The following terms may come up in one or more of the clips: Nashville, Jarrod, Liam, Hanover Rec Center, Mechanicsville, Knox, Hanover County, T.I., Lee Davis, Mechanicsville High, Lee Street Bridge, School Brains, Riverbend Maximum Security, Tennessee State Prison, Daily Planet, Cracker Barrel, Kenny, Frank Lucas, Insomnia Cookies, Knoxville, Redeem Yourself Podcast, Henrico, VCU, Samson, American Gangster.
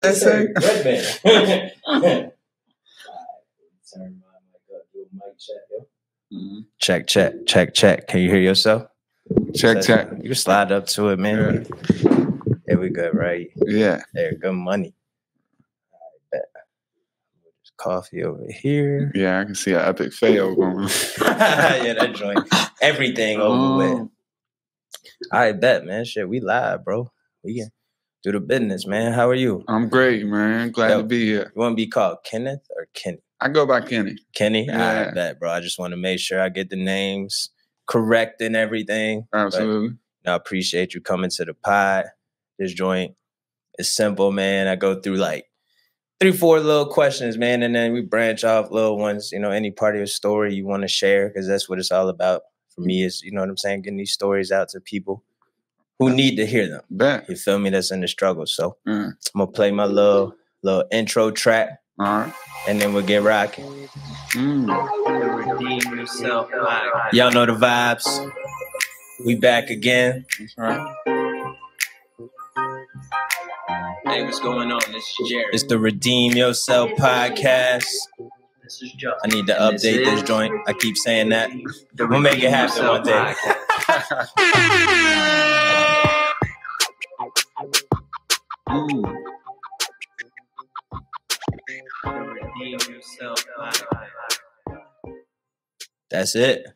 They say Redman. Check. Can you hear yourself? Check. You can slide up to it, man. Yeah. There we go, right? Yeah. There, good money. There's coffee over here. Yeah, I can see an epic fail going on. Yeah, that joint. Everything over with. I bet, man. Shit, we live, bro. We can do the business, man. How are you? I'm great, man. Glad to be here. You want to be called Kenneth or Kenny? I go by Kenny. Kenny? Yeah. I bet, bro. I just want to make sure I get the names correct and everything. Absolutely. But I appreciate you coming to the pod. This joint is simple, man. I go through like 3-4 little questions, man, and then we branch off little ones, you know, any part of your story you want to share, because that's what it's all about for me is, you know what I'm saying, getting these stories out to people who need to hear them. You feel me? That's in the struggle. So I'm going to play my little intro track. All right. And then we'll get rocking. Redeem Yourself. Y'all know the vibes. We back again. That's right. Hey, what's going on? This is Jerry. It's the Redeem Yourself Podcast. This is Joe. I need to update this joint. I keep saying that. We'll make it happen one day. That's it.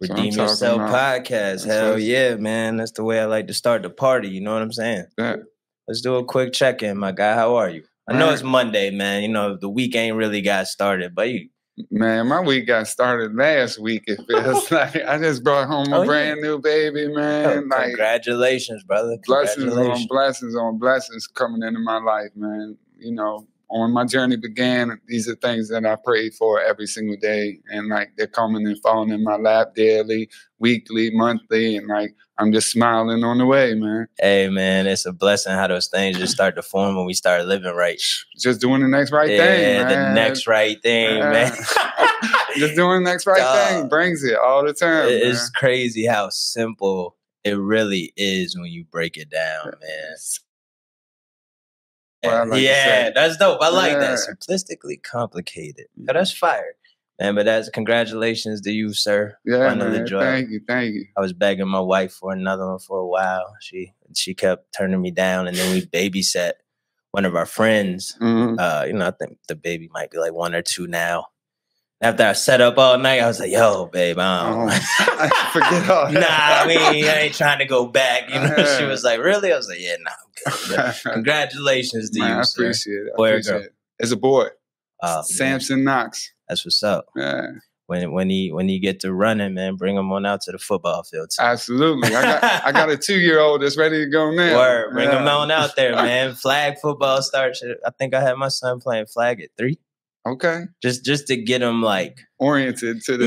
Redeem Yourself Podcast. Hell yeah, man. That's the way I like to start the party. You know what I'm saying? Yeah. Let's do a quick check-in, my guy. How are you? I know it's Monday, man. You know, the week ain't really got started, but you... Man, my week got started last week, it feels like. I just brought home a brand new baby, man. Oh, like, congratulations, brother. Congratulations. Blessings on blessings on blessings coming into my life, man. You know, when my journey began, these are things that I prayed for every single day. And, like, they're coming and falling in my lap daily, weekly, monthly, and, like, I'm just smiling on the way, man. Hey, man, it's a blessing how those things just start to form when we start living right. Just doing the next right thing, man. Yeah, the next right thing, man. Just doing the next right thing brings it all the time. It's crazy how simple it really is when you break it down, man. Well, like that's dope. I like that. Simplistically complicated. Now, that's fire. Man, but that's congratulations to you, sir. Yeah, another joy. Thank you. I was begging my wife for another one for a while. She kept turning me down, and then we babysat one of our friends. Mm-hmm. You know, I think the baby might be like 1 or 2 now. After I sat up all night, I was like, "Yo, babe, I forget all that." Nah, I ain't trying to go back. You know, she was like, "Really?" I was like, "Yeah, nah, I'm good." But congratulations to you, sir. I appreciate it. It's a boy, Samson Knox. That's what's up. Yeah. When he get to running, man, bring him on out to the football field too. Absolutely. I got a 2-year-old that's ready to go now. Word. Bring him on out there, man. Flag football starts. I think I had my son playing flag at 3. Okay. Just to get him like oriented to the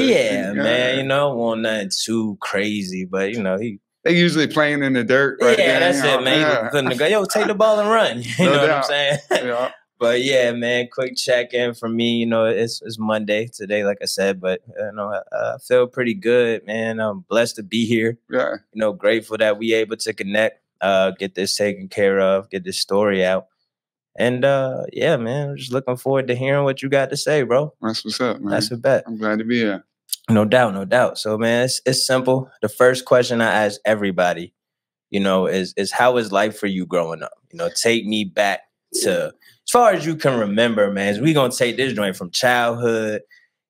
man. You know, nothing too crazy, but you know they usually playing in the dirt. Right there. That's it, man. Yeah. Putting the guy, yo, take the ball and run. You know what I'm saying? Yeah. But yeah, man, quick check-in for me. You know, it's Monday today, like I said, but you know, I feel pretty good, man. I'm blessed to be here. Yeah. You know, grateful that we able to connect, get this taken care of, get this story out. And yeah, man, I'm just looking forward to hearing what you got to say, bro. That's what's up, man. That's a bet. I'm glad to be here. No doubt, no doubt. So, man, it's simple. The first question I ask everybody, you know, is how is life for you growing up? You know, take me back to... As far as you can remember, man, we're going to take this joint from childhood,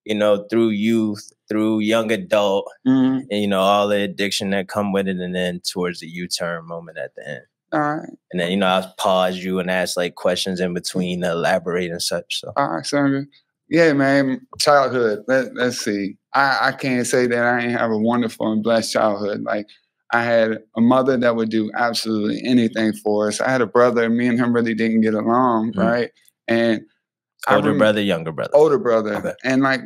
you know, through youth, through young adult, and, you know, all the addiction that come with it, and then towards the U-turn moment at the end. All right. And then, you know, I'll pause you and ask, like, questions in between to elaborate and such. So. All right, Sandra. Yeah, man, childhood. Let's see. I can't say that I ain't have a wonderful and blessed childhood. Like, I had a mother that would do absolutely anything for us. I had a brother. Me and him really didn't get along, right? And older brother, younger brother. Okay. And like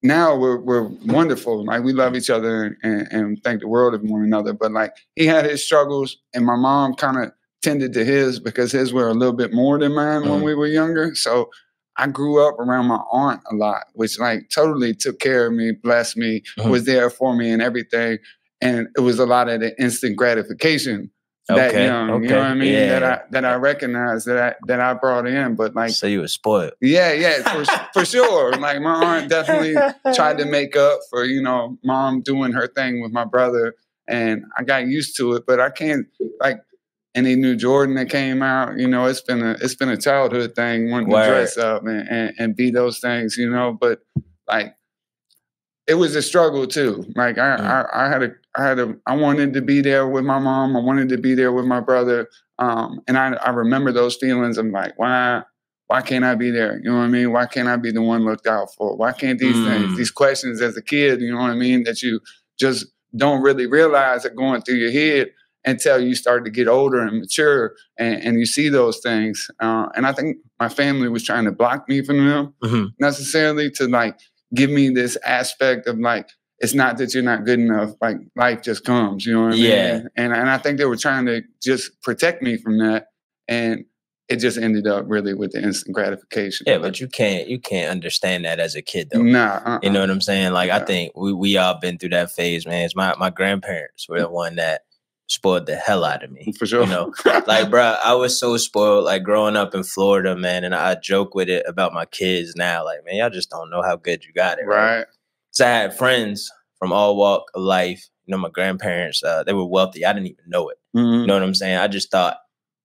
now we're wonderful. Like we love each other and thank the world of one another. But like he had his struggles, and my mom kind of tended to his because his were a little bit more than mine when we were younger. So I grew up around my aunt a lot, which like totally took care of me, blessed me, was there for me, and everything. And it was a lot of the instant gratification that young, you know what I mean? Yeah. That I recognized, that I brought in, but like, so you were spoiled. Yeah, yeah, for sure. Like my aunt definitely tried to make up for, you know, mom doing her thing with my brother, and I got used to it. But I can't, like any new Jordan that came out, you know, it's been a childhood thing, wanting to dress up and be those things, you know. But like, it was a struggle too. Like I wanted to be there with my mom. I wanted to be there with my brother. And I remember those feelings. I'm like, why can't I be there? You know what I mean? Why can't I be the one looked out for? Why can't these things, these questions as a kid, you know what I mean, that you just don't really realize are going through your head until you start to get older and mature and you see those things. And I think my family was trying to block me from them necessarily, to like give me this aspect of like, it's not that you're not good enough. Like life just comes, you know what I mean? And I think they were trying to just protect me from that, and it just ended up really with the instant gratification. Yeah, but you can't understand that as a kid though. Nah, you know what I'm saying? Like I think we all been through that phase, man. It's my grandparents were the one that spoiled the hell out of me. For sure. You know, like bro, I was so spoiled. Like growing up in Florida, man, and I joke with it about my kids now. Like, man, y'all just don't know how good you got it. Right. So I had friends from all walk of life. You know, my grandparents, they were wealthy. I didn't even know it. You know what I'm saying? I just thought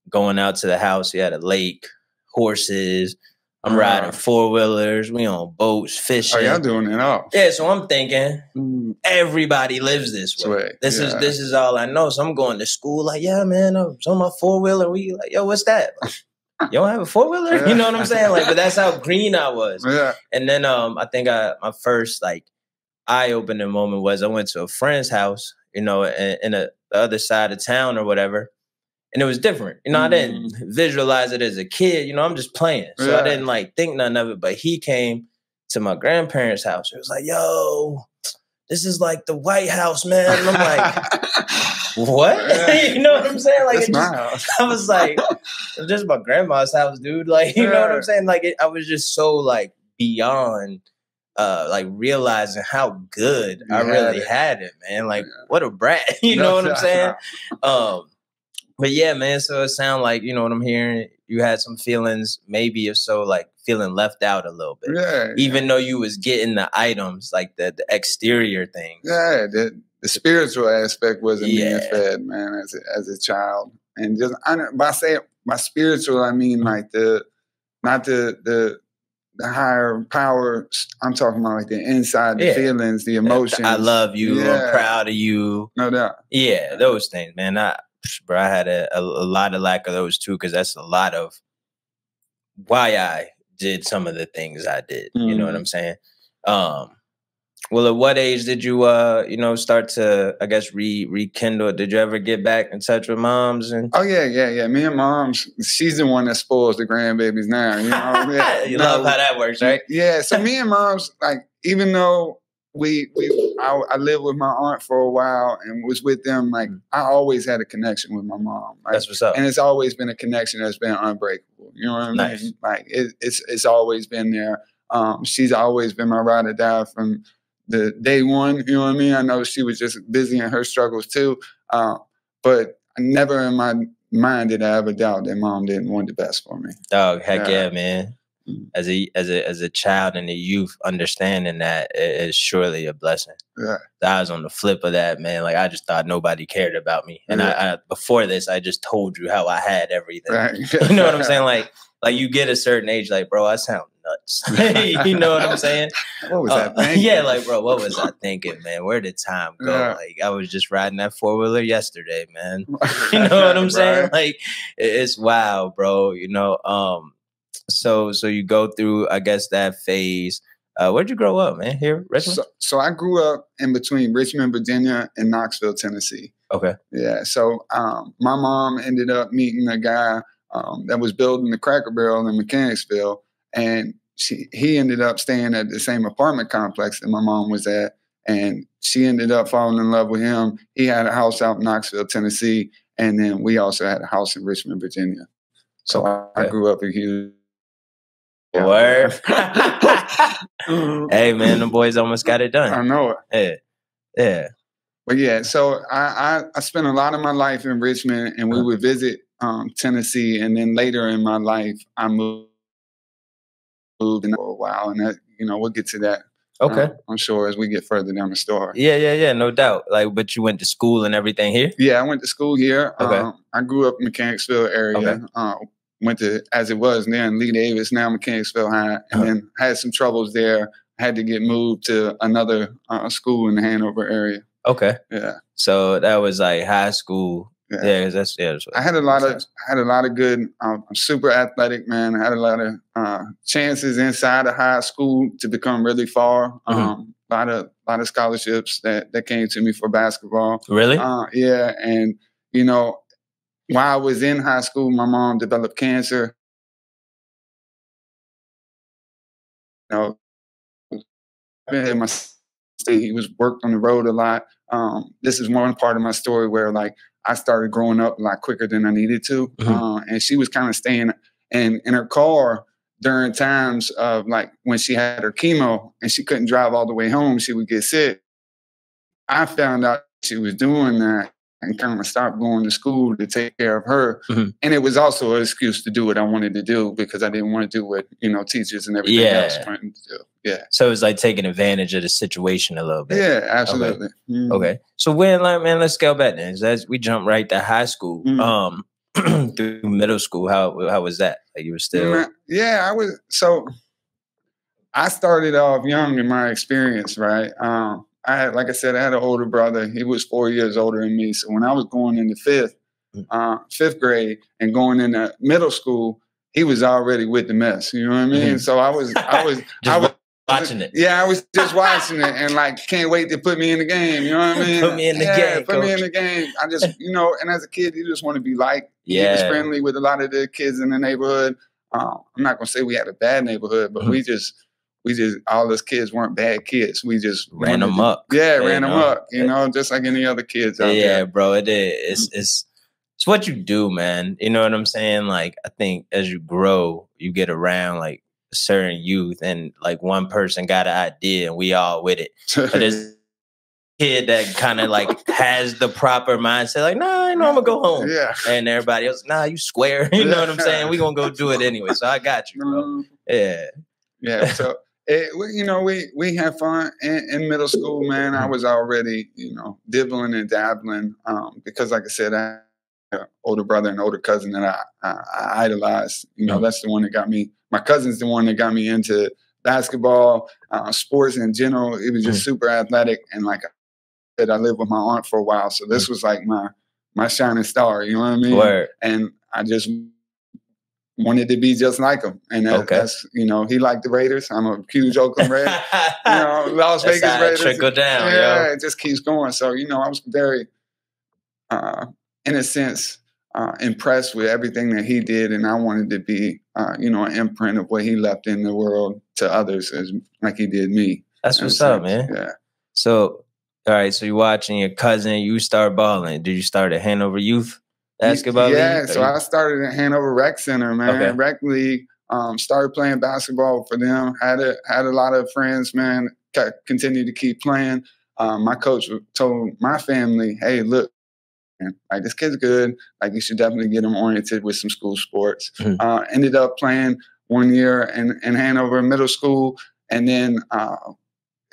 going out to the house, we had a lake, horses. I'm riding four-wheelers. We on boats, fishing. Y'all doing it all. Yeah, so I'm thinking everybody lives this way. This is all I know. So I'm going to school like, yeah, man, I was on my four-wheeler. We like, yo, what's that? Like, you don't have a four-wheeler? Yeah. You know what I'm saying? Like, but that's how green I was. Yeah. And then I think my first, like, eye-opening moment was I went to a friend's house, you know, in the other side of town or whatever. And it was different. You know, I didn't visualize it as a kid. You know, I'm just playing. So I didn't, like, think nothing of it. But he came to my grandparents' house. It was like, yo, this is like the White House, man. And I'm like, what? You know what I'm saying? Like, I was like, it's just my grandma's house, dude. Like, you know what I'm saying? Like, I was just so, like, beyond like realizing how good I really had it, man. Like, what a brat. You know what I'm saying? But yeah, man, so it sounds like, you know what I'm hearing, you had some feelings, maybe if so, like feeling left out a little bit. Yeah. Even though you was getting the items, like the exterior things. Yeah, the spiritual aspect wasn't being fed, man, as a child. And just by saying my spiritual, I mean like the higher power. I'm talking about like the inside, the feelings, the emotions. I love you. I'm proud of you. No doubt. Yeah, those things, man. I had a lot of lack of those too, because that's a lot of why I did some of the things I did. You know what I'm saying? Well, at what age did you, you know, start to, I guess, rekindle? Did you ever get back in touch with moms? And Oh, yeah. Me and moms, she's the one that spoils the grandbabies now. You know, you love how that works, right? Yeah. So me and moms, like, even though I lived with my aunt for a while and was with them, like, I always had a connection with my mom. Like, that's what's up. And it's always been a connection that's been unbreakable. You know what I mean? Nice. Like, it's always been there. She's always been my ride or die from the day one, you know what I mean? I know she was just busy in her struggles too, but never in my mind did I ever doubt that mom didn't want the best for me. Dog, heck yeah, man. As a child and a youth, understanding that is surely a blessing. Yeah. I was on the flip of that, man. Like, I just thought nobody cared about me. And I before this, I just told you how I had everything. Right. You know what I'm saying? Like you get a certain age, like, bro, I sound nuts. You know what I'm saying? What was I thinking? Yeah, like, bro, what was I thinking, man? Where did time go? Yeah. Like, I was just riding that four-wheeler yesterday, man. You know what I'm saying? Like, it's wild, bro. You know, So you go through, I guess, that phase. Where'd you grow up, man? Here, Richmond? So I grew up in between Richmond, Virginia, and Knoxville, Tennessee. Okay. Yeah. So my mom ended up meeting a guy that was building the Cracker Barrel in Mechanicsville, and he ended up staying at the same apartment complex that my mom was at, and she ended up falling in love with him. He had a house out in Knoxville, Tennessee, and then we also had a house in Richmond, Virginia. So I grew up in Houston. Word. Hey, man, the boys almost got it done. I know it. Yeah. But yeah, so I spent a lot of my life in Richmond, and we would visit Tennessee, and then later in my life, I moved in for a while, and that, you know, we'll get to that. Okay, I'm sure as we get further down the story. Yeah, no doubt. Like, but you went to school and everything here? Yeah, I went to school here. Okay, I grew up in Mechanicsville area. Okay. Went to, as it was then, Lee Davis, now Mechanicsville High, and then had some troubles there. Had to get moved to another school in the Hanover area. Okay. Yeah. So that was like high school. Yeah, that's I had a lot of good. I'm super athletic, man. I had a lot of chances inside of high school to become really far. A lot of scholarships that came to me for basketball. Really? Yeah, and you know, while I was in high school, my mom developed cancer. You know, in my state, he was worked on the road a lot. This is one part of my story where like, I started growing up a lot quicker than I needed to. And she was kind of staying in her car during times of like when she had her chemo and she couldn't drive all the way home, she would get sick. I found out she was doing that and kind of stopped going to school to take care of her. And it was also an excuse to do what I wanted to do because I didn't want to do what, you know, teachers and everything else wanted to do. Yeah. So it was like taking advantage of the situation a little bit. Yeah, absolutely. Okay. Okay. So when, like, man, let's go back then. As we jump right to high school, through middle school, how was that? Like you were still? Yeah, I was. So I started off young in my experience, right? I had, like I said, I had an older brother. He was 4 years older than me. So when I was going into fifth grade and going into middle school, he was already with the mess. You know what I mean? So I was watching it. Yeah, I was just watching it and like, can't wait to put me in the game. You know what I mean? Put me in the game. Put me in the game. I just, you know, and as a kid, you just want to be liked. Yeah. He was friendly with a lot of the kids in the neighborhood. I'm not going to say we had a bad neighborhood, but we just all those kids weren't bad kids. We just ran them up. Yeah, ran them up. You know, just like any other kids out there. Yeah, bro, it is. It's what you do, man. You know what I'm saying? Like, I think as you grow, you get around like certain youth, and like one person got an idea, and we all with it. But there's a kid that kind of like has the proper mindset, like, nah, you know, I'm gonna go home. Yeah. And everybody else, nah, you square. You know what I'm saying? We gonna go do it anyway. So I got you, bro. Yeah. Yeah. So. You know, we had fun in middle school, man. I was already, you know, dibbling and dabbling because, like I said, I had an older brother and older cousin that I idolized. You know, that's the one that got me. My cousin's the one that got me into basketball, sports in general. It was just super athletic. And like I said, I lived with my aunt for a while. So this was like my shining star, you know what I mean? Word. And I just wanted to be just like him. And that's, you know, he liked the Raiders. I'm a huge Oakland Raiders. You know, Las Vegas Raiders. Trickle down, it just keeps going. So, you know, I was very, in a sense, impressed with everything that he did. And I wanted to be, you know, an imprint of what he left in the world to others as like he did me. That's what's up, man. Yeah. So, all right. So you're watching your cousin, you start balling. Did you start at Hanover Youth Basketball league? So I started at Hanover Rec Center, man. Rec league. Started playing basketball for them. Had a lot of friends, man. Continued to keep playing. My coach told my family, "Hey, look, man, like this kid's good. Like you should definitely get him oriented with some school sports." Ended up playing 1 year in Hanover Middle School, and then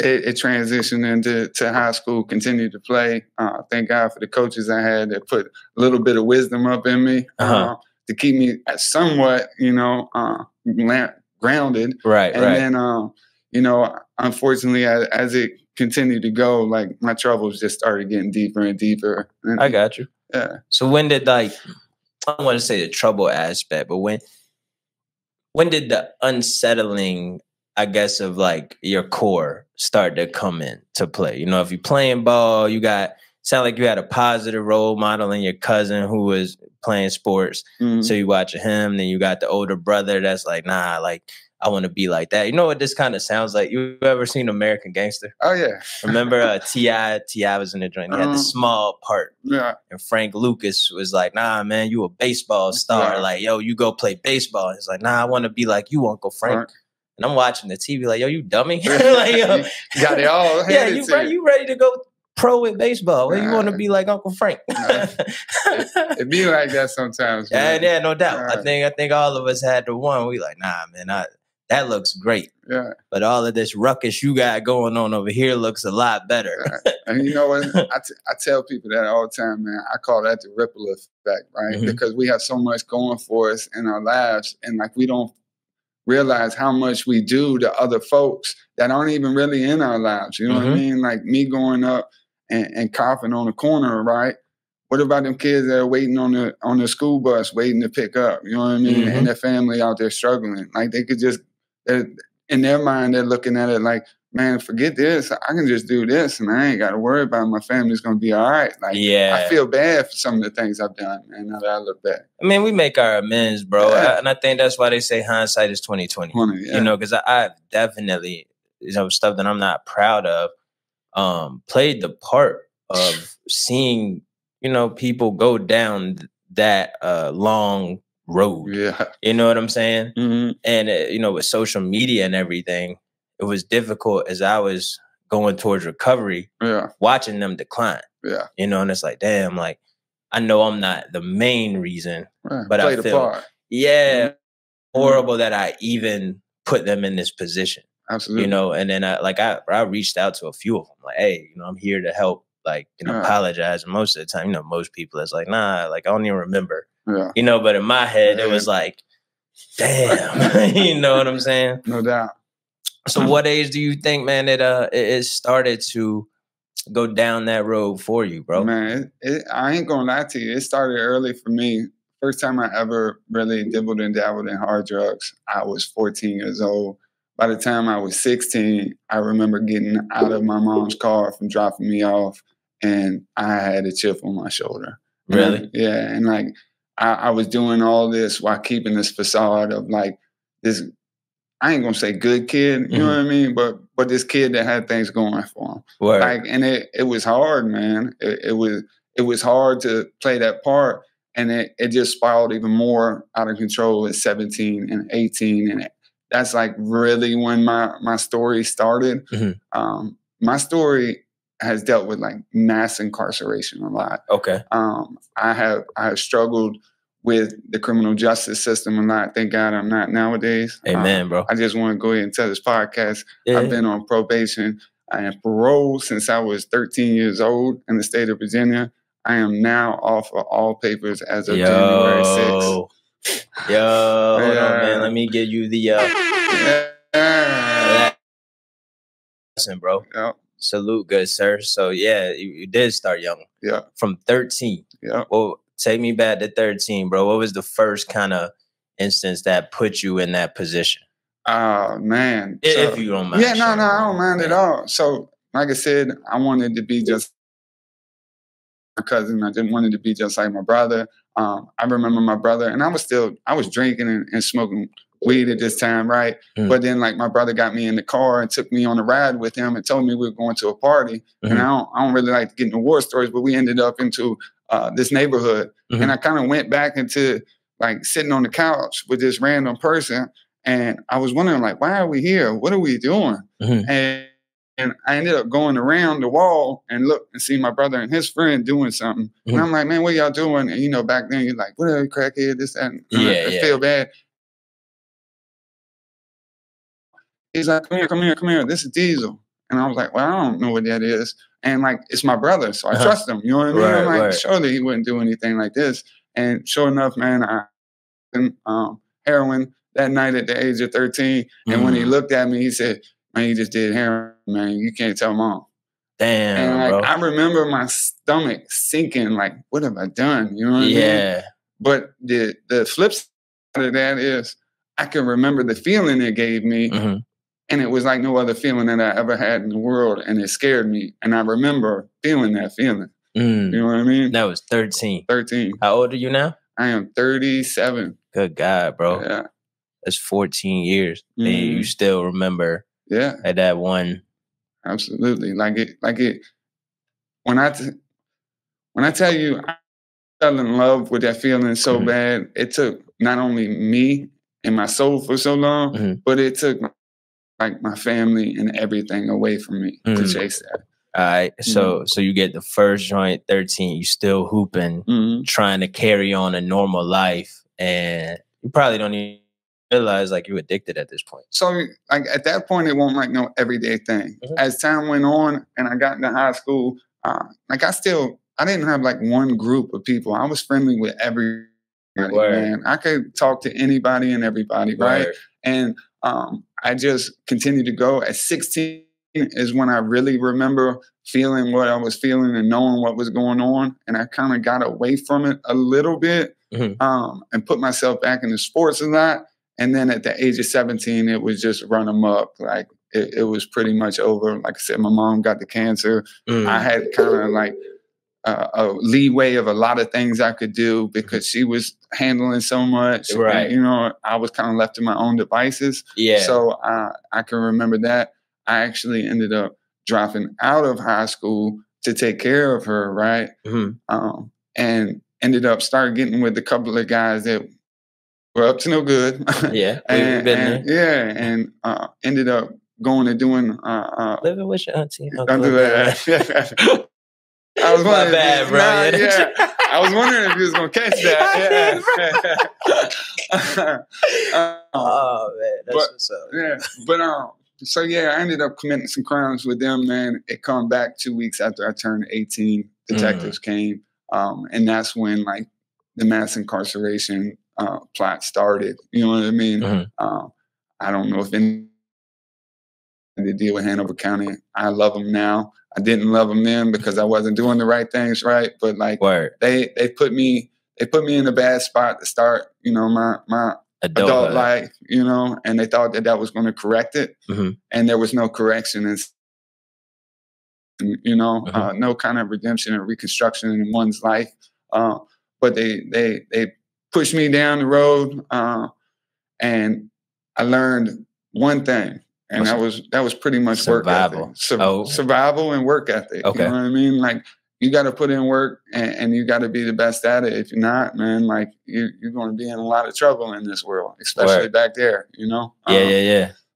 it transitioned into high school, continued to play. Thank God for the coaches I had that put a little bit of wisdom up in me to keep me somewhat, you know, grounded. Right, and then, you know, unfortunately, as it continued to go, like my troubles just started getting deeper and deeper. And, I got you. Yeah. So when did, like, I don't want to say the trouble aspect, but when did the unsettling, I guess, of like your core start to come in to play? You know, if you're playing ball, you got, sound like you had a positive role model in your cousin who was playing sports. So you watch him, then you got the older brother that's like, nah, like I want to be like that. You know what this kind of sounds like? You ever seen American Gangster? Oh yeah. Remember T.I. was in the joint. He had the small part. Yeah. And Frank Lucas was like, nah, man, you a baseball star. Yeah. Like, yo, you go play baseball. He's like, nah, I want to be like you, Uncle Frank. And I'm watching the TV like, yo, you dummy. Like, yo, you got it all. Yeah, you ready to go pro at baseball. You want to be like Uncle Frank. It be like that sometimes. Man. Yeah, no doubt. Right. I think all of us had the one. We like, nah, man, that looks great. Yeah. But all of this ruckus you got going on over here looks a lot better. Right. And you know what? I tell people that all the time, man. I call that the ripple effect, right? Mm-hmm. Because we have so much going for us in our lives, and like we don't realize how much we do to other folks that aren't even really in our lives. You know mm-hmm. what I mean? Like me going up and coughing on the corner, right? What about them kids that are waiting on the school bus, waiting to pick up? You know what I mean? Mm-hmm. And their family out there struggling. Like they could just, in their mind, they're looking at it like, man, forget this. I can just do this, and I ain't got to worry about it. My family's going to be all right. Like, yeah. I feel bad for some of the things I've done, man, now that I look back. I mean, we make our amends, bro. Yeah. And I think that's why they say hindsight is 20/20. Yeah. You know, because I definitely, you know, stuff that I'm not proud of, played the part of seeing, you know, people go down that long road. Yeah. You know what I'm saying? Mm-hmm. And, you know, with social media and everything, it was difficult as I was going towards recovery, watching them decline. Yeah. You know, and it's like, damn, like, I know I'm not the main reason, but I feel, mm-hmm. horrible that I even put them in this position. Absolutely. You know, and then I reached out to a few of them, like, hey, you know, I'm here to help, like, and apologize. And most of the time, you know, most people, it's like, nah, like, I don't even remember. Yeah. You know, but in my head, it was like, damn, you know what I'm saying? No doubt. So what age do you think, man, it started to go down that road for you, bro? Man, I ain't going to lie to you. It started early for me. First time I ever really dibbled and dabbled in hard drugs, I was 14 years old. By the time I was 16, I remember getting out of my mom's car from dropping me off, and I had a chip on my shoulder. Really? And, yeah. And, like, I was doing all this while keeping this facade of, like, this – I ain't gonna say good kid, you mm-hmm. know what I mean? But this kid that had things going for him. Word. Like, and it was hard, man. It was hard to play that part, and it just spiraled even more out of control at 17 and 18. And that's like really when my story started. Mm-hmm. My story has dealt with like mass incarceration a lot. Okay. I have struggled with the criminal justice system a lot. Thank God I'm not nowadays. Amen, bro. I just want to go ahead and tell this podcast. Yeah. I've been on probation and parole since I was 13 years old in the state of Virginia. I am now off of all papers as of January 6th. Yo, hold on, man. Let me give you the... Listen, bro. Yep. Salute, good sir. So, yeah, you did start young. Yeah. From 13. Yeah. Well, take me back to 13, bro. What was the first kind of instance that put you in that position? Oh, man. If you don't mind. Yeah, no, I don't mind at all. So, like I said, I wanted to be just my cousin. I didn't want to be just like my brother. I remember my brother, and I was drinking and smoking weed at this time, right? Mm. But then, like, my brother got me in the car and took me on a ride with him and told me we were going to a party. Mm-hmm. And I don't really like getting into war stories, but we ended up into this neighborhood. Mm-hmm. And I kind of went back into like sitting on the couch with this random person. And I was wondering, like, why are we here? What are we doing? Mm-hmm. And I ended up going around the wall and look and see my brother and his friend doing something. Mm-hmm. And I'm like, man, what y'all doing? And, you know, back then you're like, what are you, crackhead? This, that, and I feel bad. He's like, come here. This is Diesel. And I was like, well, I don't know what that is. And, like, it's my brother, so I trust him. You know what I mean? Right, I'm like, surely he wouldn't do anything like this. And sure enough, man, I heroin that night at the age of 13. And when he looked at me, he said, man, you just did heroin, man. You can't tell mom. Damn, and, like, bro. I remember my stomach sinking, like, what have I done? You know what I mean? But the flip side of that is I can remember the feeling it gave me. Mm-hmm. And it was like no other feeling that I ever had in the world. And it scared me. And I remember feeling that feeling. Mm. You know what I mean? That was 13. 13. How old are you now? I am 37. Good God, bro. Yeah. That's 14 years. Mm-hmm. And you still remember at that one. Absolutely. Like it. When I tell you I fell in love with that feeling so bad, it took not only me and my soul for so long, but it took... like my family and everything away from me to chase that. All right. So you get the first joint, 13, you still hooping, trying to carry on a normal life. And you probably don't even realize like you're addicted at this point. So like at that point, it won't like no everyday thing. As time went on and I got into high school, like I didn't have like one group of people. I was friendly with everybody, man. I could talk to anybody and everybody. Right. And I just continued to go. At 16 is when I really remember feeling what I was feeling and knowing what was going on. And I kind of got away from it a little bit and put myself back into sports a lot. And then at the age of 17, it was just run amok. Like it was pretty much over. Like I said, my mom got the cancer. I had kind of like a leeway of a lot of things I could do because she was handling so much. And, you know, I was kind of left to my own devices. So I can remember that. I actually ended up dropping out of high school to take care of her, right? And ended up getting with a couple of guys that were up to no good. And ended up going and doing living with your auntie. Don't do that. I was wondering, I was wondering if you was gonna catch that. Oh man, that's what's up. So, yeah, I ended up committing some crimes with them, man. It come back 2 weeks after I turned 18. Detectives came. And that's when, like, the mass incarceration plot started. You know what I mean? I don't know if any to deal with Hanover County. I love them now. I didn't love them then because I wasn't doing the right things, right? But, like, they put me in a bad spot to start, you know, my adult life, you know, and they thought that that was going to correct it. And there was no correction. And, you know, no kind of redemption or reconstruction in one's life. But they pushed me down the road. And I learned one thing. And that was pretty much survival. Work ethic. Survival and work ethic. You know what I mean? Like, you got to put in work and you got to be the best at it. If you're not, man, like you're going to be in a lot of trouble in this world, especially back there, you know?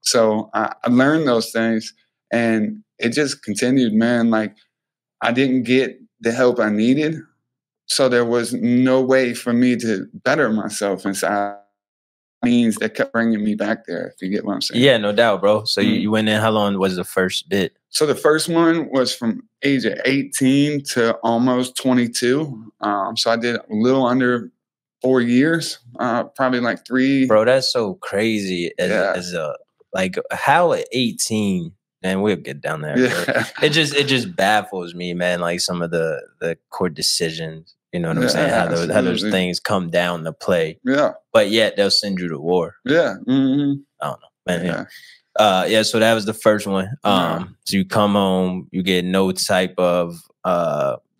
So I learned those things and it just continued, man. Like I didn't get the help I needed. So there was no way for me to better myself inside means that kept bringing me back there, if you get what I'm saying. Yeah, no doubt, bro. So you went in, how long was the first bit? So the first one was from age of 18 to almost 22. So I did a little under 4 years, probably like 3. Bro, that's so crazy. Like how at 18, and we'll get down there. It just baffles me, man. Like some of the court decisions. You know what I'm saying? How those things come down to play. But yet they'll send you to war. I don't know, man. So that was the first one. So you come home, you get no type of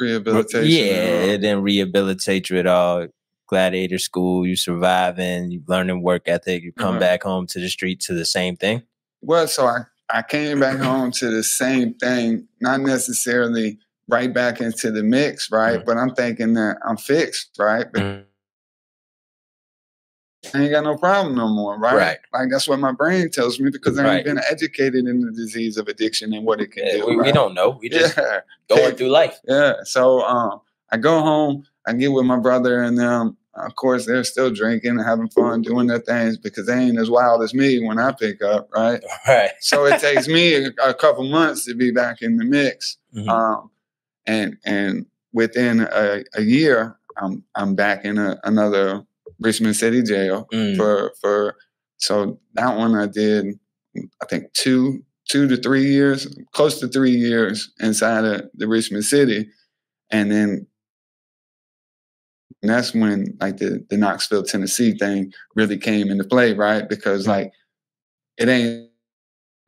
rehabilitation. It didn't rehabilitate you at all. Gladiator school, you surviving, you learning work ethic. You come back home to the street to the same thing. Well, so I came back home to the same thing, not necessarily right back into the mix, right? But I'm thinking that I'm fixed, right? But I ain't got no problem no more, right? Like that's what my brain tells me because I ain't been educated in the disease of addiction and what it can do. We don't know. We just going through life. So I go home, I get with my brother and them. Of course, they're still drinking, having fun, doing their things because they ain't as wild as me when I pick up, right? So it takes me a couple months to be back in the mix. And within a year, I'm back in another Richmond City jail for so that one I did, I think close to 3 years inside of the Richmond City. And then that's when like the Knoxville, Tennessee thing really came into play, right? Because like it ain't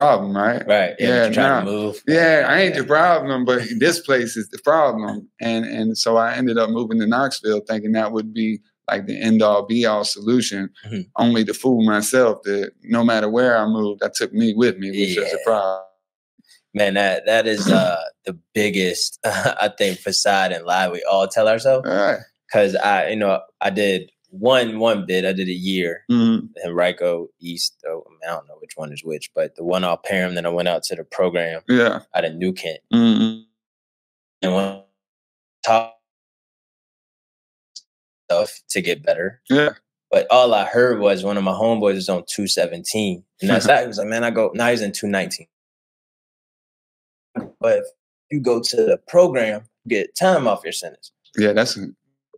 problem, right? To move. I ain't the problem, but this place is the problem. And so I ended up moving to Knoxville thinking that would be like the end-all be-all solution, only to fool myself that no matter where I moved, I took me with me, which was a problem. Man, that is the biggest, I think, facade and lie we all tell ourselves. Because I did one bit. I did a year, Henrico East. Though I don't know which one is which, but the one off Parham. Then I went out to the program. Yeah, out of New Kent. Mm-hmm. And when top stuff to get better. Yeah. But all I heard was one of my homeboys was on 217, and that's that. He was like, man, I go now. He's in 219. But if you go to the program, get time off your sentence. Yeah, that's.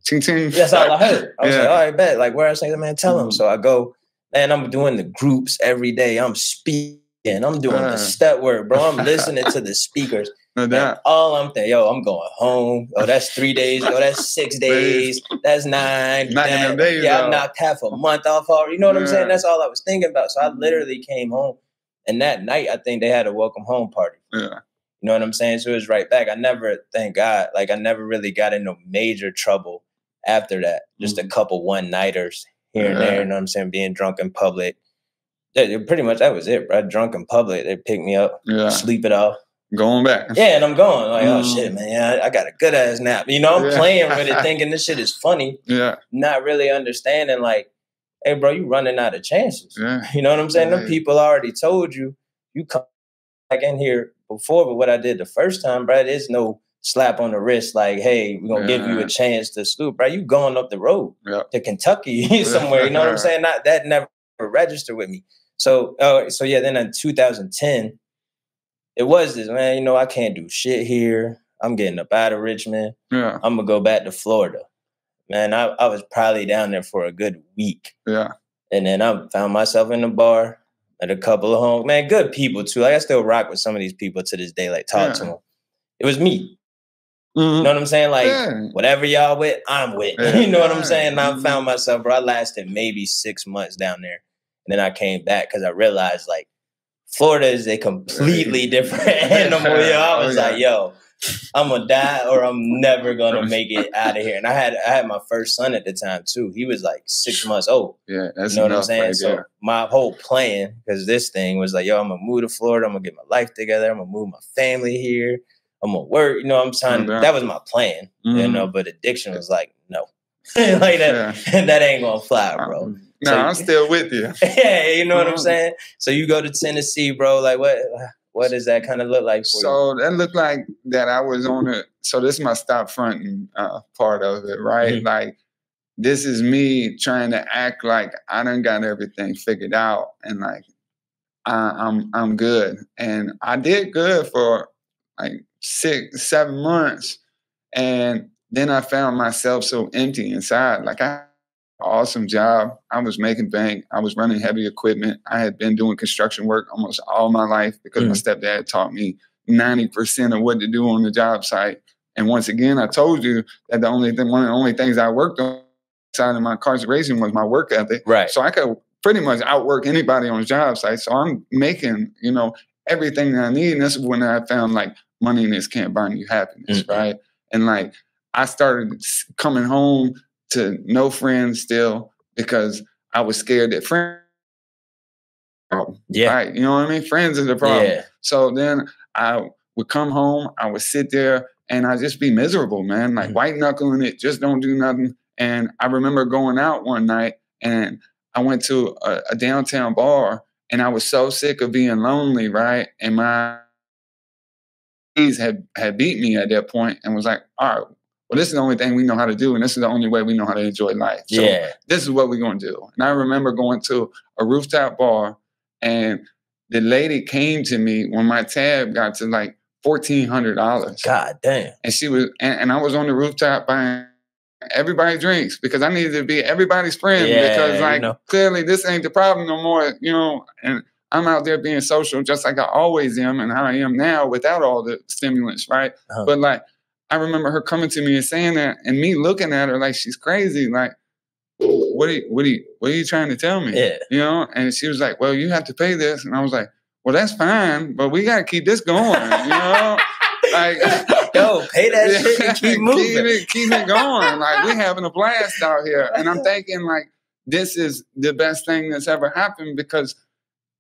Ting, ting. That's all I heard. I was like, all right, bet. Like, where I say, man, tell him. So I go, and I'm doing the groups every day. I'm speaking. I'm doing the step work, bro. I'm listening to the speakers. And all I'm thinking, yo, I'm going home. Oh, that's 3 days. Oh, that's 6 days. That's nine. Days, yeah, I knocked half a month off already. You know what I'm saying? That's all I was thinking about. So I literally came home. And that night, I think they had a welcome home party. Yeah. You know what I'm saying? So it was right back. I never, thank God, like I never really got into major trouble after that. Just a couple one-nighters here and there, you know what I'm saying? Being drunk in public. Pretty much that was it, bro. Drunk in public. They picked me up, sleep it off. Going back. Yeah, and I'm going. Like, oh, shit, man. I got a good-ass nap. You know, I'm playing with it, thinking this shit is funny. Yeah. Not really understanding, like, hey, bro, you running out of chances. Yeah. You know what I'm saying? Them people already told you. You come back in here before, but what I did the first time, bro, there's no slap on the wrist like, hey, we're gonna give you a chance to scoop, bro. You going up the road to Kentucky somewhere, you know what I'm saying? Not that never registered with me. So so yeah, then in 2010, it was this, man, you know, I can't do shit here. I'm getting up out of Richmond. Yeah. I'm gonna go back to Florida. Man, I was probably down there for a good week. Yeah. And then I found myself in the bar. And a couple of homes, man, good people too. Like I still rock with some of these people to this day. Like talk to them. It was me. You know what I'm saying? Like whatever y'all with, I'm with. You know what I'm saying? And I found myself, bro. I lasted maybe 6 months down there, and then I came back because I realized like Florida is a completely different animal. Yo, I was like, yo, I'm gonna die or I'm never gonna make it out of here. And I had my first son at the time too. He was like 6 months old. Yeah, that's you know what I'm saying. Right so my whole plan, because this thing was like, yo, I'm gonna move to Florida. I'm gonna get my life together. I'm gonna move my family here. I'm gonna work. You know, what I'm saying that was my plan. You know, but addiction was like, no, like that. That ain't gonna fly, bro. No, I'm still with you. Yeah, you know what I'm saying. So you go to Tennessee, bro. Like what? What does that kind of look like for you? So that looked like that I was on it. So this is my stop fronting part of it, right? Like, this is me trying to act like I done got everything figured out. And, like, I'm good. And I did good for, like, 6, 7 months. And then I found myself so empty inside. Like, I had an awesome job. I was making bank. I was running heavy equipment. I had been doing construction work almost all my life because my stepdad taught me 90% of what to do on the job site. And once again, I told you that the only thing, one of the only things I worked on outside of my incarceration was my work ethic. Right. So I could pretty much outwork anybody on the job site. So I'm making, you know, everything that I need. And that's when I found like money in this can't buy you happiness. Right. And like, I started coming home to no friends still because I was scared that friends are the problem. Yeah. Right? You know what I mean? Friends are the problem. Yeah. So then I would come home, I would sit there, and I'd just be miserable, man. Like white-knuckling it, just don't do nothing. And I remember going out one night, and I went to a downtown bar, and I was so sick of being lonely, right? And my friends had beat me at that point and was like, all right, well, this is the only thing we know how to do, and this is the only way we know how to enjoy life. So this is what we're going to do. And I remember going to a rooftop bar, and the lady came to me when my tab got to like $1,400. God damn. And she was, and I was on the rooftop buying everybody drinks because I needed to be everybody's friend because, like, you know, clearly this ain't the problem no more, you know. And I'm out there being social just like I always am and how I am now without all the stimulants, right? But like, I remember her coming to me and saying that, and me looking at her like she's crazy. Like, what are you trying to tell me? Yeah. You know? And she was like, well, you have to pay this. And I was like, well, that's fine, but we got to keep this going. You know? Like, yo, pay that shit and keep moving. Keep it going. Like, we're having a blast out here. And I'm thinking, like, this is the best thing that's ever happened because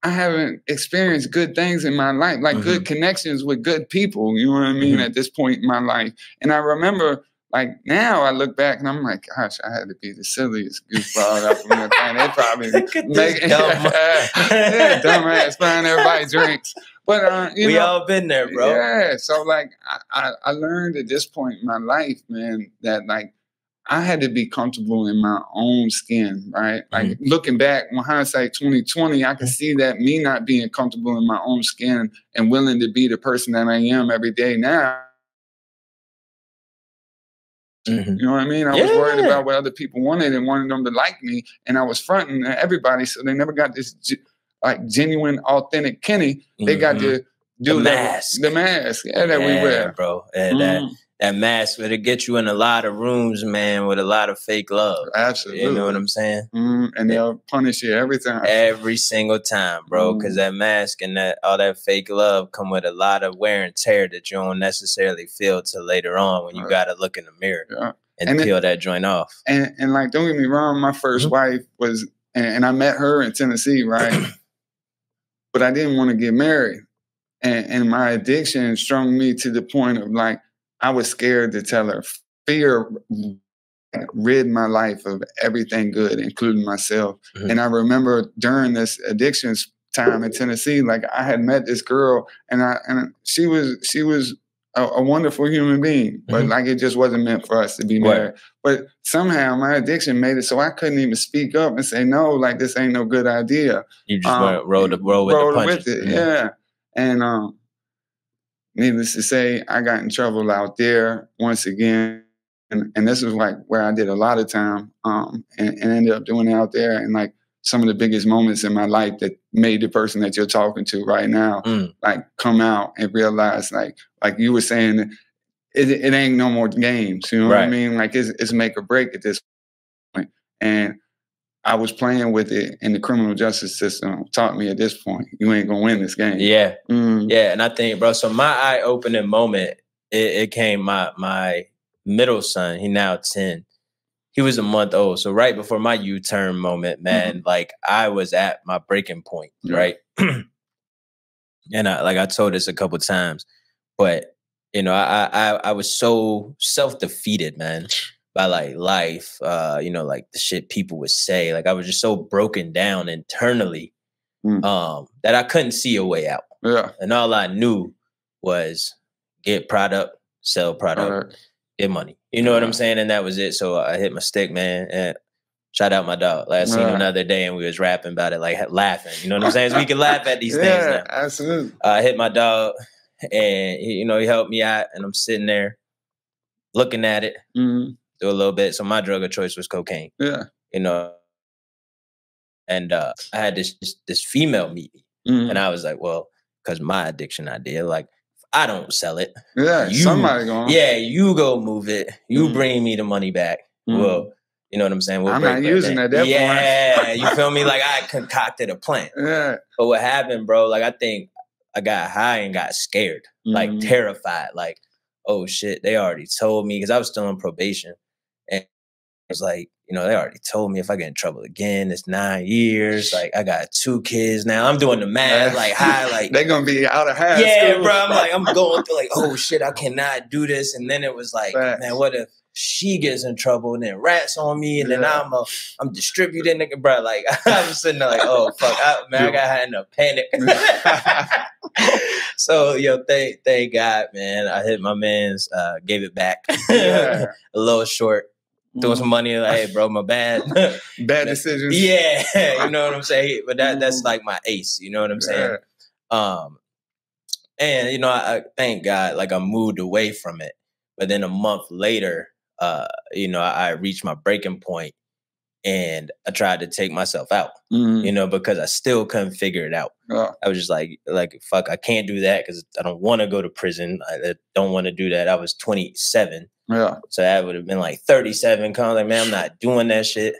I haven't experienced good things in my life, like good connections with good people, you know what I mean, at this point in my life. And I remember Like, now I look back and I'm like, gosh, I had to be the silliest goofball up in the planet. It probably make yeah, dumbass buying everybody drinks. But we all been there, bro. Yeah. So like, I learned at this point in my life, man, that like I had to be comfortable in my own skin, right? Like looking back, when hindsight 2020, I can see that me not being comfortable in my own skin and willing to be the person that I am every day now. You know what I mean? I was worried about what other people wanted and wanted them to like me, and I was fronting everybody, so they never got this like genuine, authentic Kenny. They got to do the mask, yeah, that we wear, bro. And that mask that'll get you in a lot of rooms, man, with a lot of fake love. Absolutely, you know what I'm saying? And they'll punish you every time, every single time, bro. Because that mask and that all that fake love come with a lot of wear and tear that you don't necessarily feel till later on when you gotta look in the mirror and peel that joint off. And like, don't get me wrong, my first wife was, and I met her in Tennessee, right? But I didn't want to get married. And my addiction strung me to the point of like, I was scared to tell her. Fear rid my life of everything good, including myself. And I remember during this addiction time in Tennessee, like I had met this girl and she was a wonderful human being, but like it just wasn't meant for us to be married. But somehow my addiction made it so I couldn't even speak up and say no, like this ain't no good idea. You just rolled with it, and needless to say, I got in trouble out there once again, and this is like where I did a lot of time, and ended up doing it out there, and like some of the biggest moments in my life that made the person that you're talking to right now like come out and realize like you were saying, it ain't no more games, you know what I mean? Like it's make or break at this point, and I was playing with it, and the criminal justice system taught me at this point, you ain't gonna win this game. Yeah, yeah, and I think, bro, so my eye-opening moment, it came my middle son. He now 10. He was a month old, so right before my U-turn moment, man, like I was at my breaking point, right? And I told this a couple times, but you know, I was so self-defeated, man. By like life, you know, like the shit people would say. Like I was just so broken down internally that I couldn't see a way out. Yeah. And all I knew was get product, sell product, get money. You know what I'm saying? And that was it. So I hit my stick, man. And shout out my dog. Like I seen him the other day and we was rapping about it, like laughing. You know what I'm saying? So we can laugh at these things now. Absolutely. I hit my dog and he, you know, he helped me out and I'm sitting there looking at it. Do a little bit. So my drug of choice was cocaine. Yeah. You know, and I had this female meet me. And I was like, well, because my addiction idea, like, if I don't sell it. Yeah, somebody going. Yeah, you go move it. You bring me the money back. Well, you know what I'm saying? We'll I'm not using it at that point. Yeah, you feel me? Like, I concocted a plan. Yeah. But what happened, bro, like, I think I got high and got scared, like, terrified. Like, oh, shit, they already told me because I was still on probation. I was like, you know, they already told me if I get in trouble again, it's 9 years. Like, I got 2 kids now. I'm doing the math, like, high, like. They're going to be out of high school. Yeah, bro. I'm like, I'm going through, like, oh, shit, I cannot do this. And then it was like, man, what if she gets in trouble and then rats on me? And then I'm distributing, nigga, bro. Like, I'm sitting there like, oh, fuck. I got high in a panic. So, yo, thank God, man. I hit my man's, gave it back. A little short. Throwing some money, like, hey, bro, my bad. Bad decisions. Yeah, you know what I'm saying? But that's like my ace, you know what I'm saying? And, you know, I thank God, like, I moved away from it. But then a month later, you know, I reached my breaking point and I tried to take myself out, you know, because I still couldn't figure it out. I was just like, fuck, I can't do that because I don't want to go to prison. I don't want to do that. I was 27. Yeah. So that would have been like 37. Kind of like, man, I'm not doing that shit.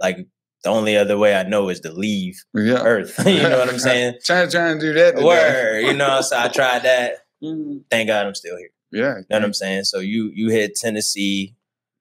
Like, the only other way I know is to leave Earth. You know what I'm saying? Trying to do that. Word. You know, so I tried that. Thank God I'm still here. Yeah. You know what I'm saying? So you hit Tennessee,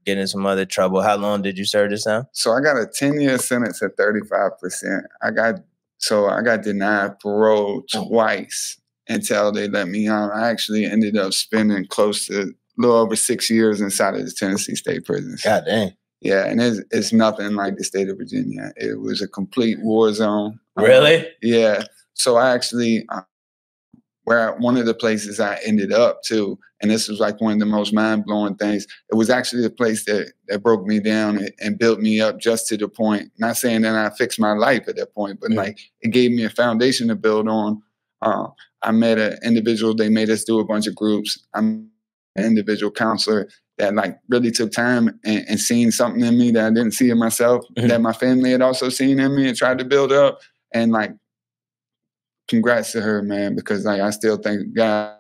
get in some other trouble. How long did you serve this time? So I got a 10-year sentence at 35%. I got denied parole twice until they let me out. I actually ended up spending close to a little over 6 years inside of the Tennessee State Prison. God dang. Yeah, and it's nothing like the state of Virginia. It was a complete war zone. Really? Yeah. So I actually, where one of the places I ended up to, and this was like one of the most mind-blowing things, it was actually the place that broke me down and built me up just to the point, not saying that I fixed my life at that point, but like it gave me a foundation to build on. I met an individual, they made us do a bunch of groups. I'm an individual counselor that like really took time and seen something in me that I didn't see in myself, that my family had also seen in me and tried to build up. And like, congrats to her, man, because like I still thank God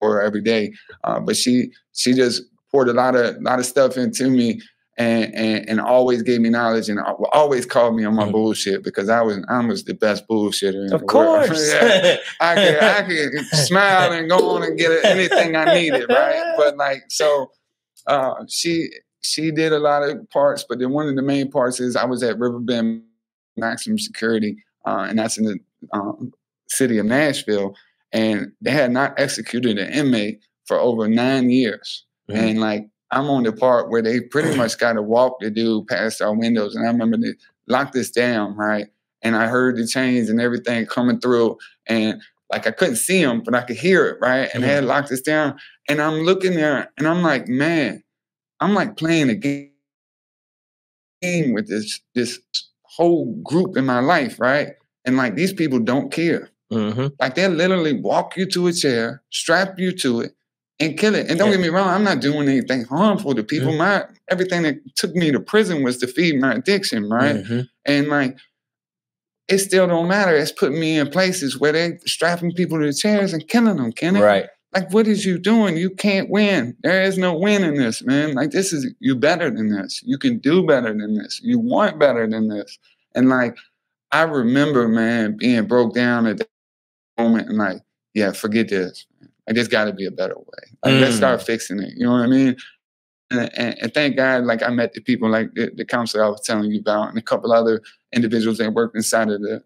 for her every day. But she just poured a lot of stuff into me and always gave me knowledge and always called me on my bullshit, because I was the best bullshitter in the world. Of course. Yeah. I could smile and go on and get anything I needed, right? But like, so she did a lot of parts, but then one of the main parts is I was at Riverbend Maximum Security, and that's in the city of Nashville, and they had not executed an inmate for over 9 years. And like, I'm on the part where they pretty much got a walk to do past our windows. And I remember they locked us down, right? And I heard the chains and everything coming through. And like, I couldn't see them, but I could hear it, right? And they had locked us down. And I'm looking there and I'm like, man, I'm like playing a game with this whole group in my life, right? And like, these people don't care. Like, they'll literally walk you to a chair, strap you to it, and kill it. And don't get me wrong, I'm not doing anything harmful to people. Everything that took me to prison was to feed my addiction, right? And like, it still don't matter. It's putting me in places where they're strapping people to the chairs and killing them, Kenny. Right. Like, what is you doing? You can't win. There is no win in this, man. Like, this is, you better than this. You can do better than this. You want better than this. And like, I remember, man, being broke down at that moment and like, yeah, forget this. Like, there's got to be a better way. Like, let's start fixing it. You know what I mean? And thank God, like, I met the people, like the counselor I was telling you about, and a couple other individuals that worked inside of the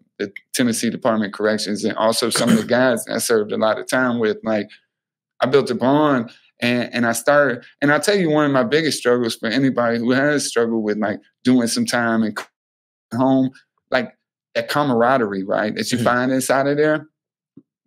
Tennessee Department of Corrections, and also some of the guys that I served a lot of time with. Like, I built a bond, and I started. And I'll tell you, one of my biggest struggles for anybody who has struggled with, like, doing some time and home, like, that camaraderie, right, that you find inside of there.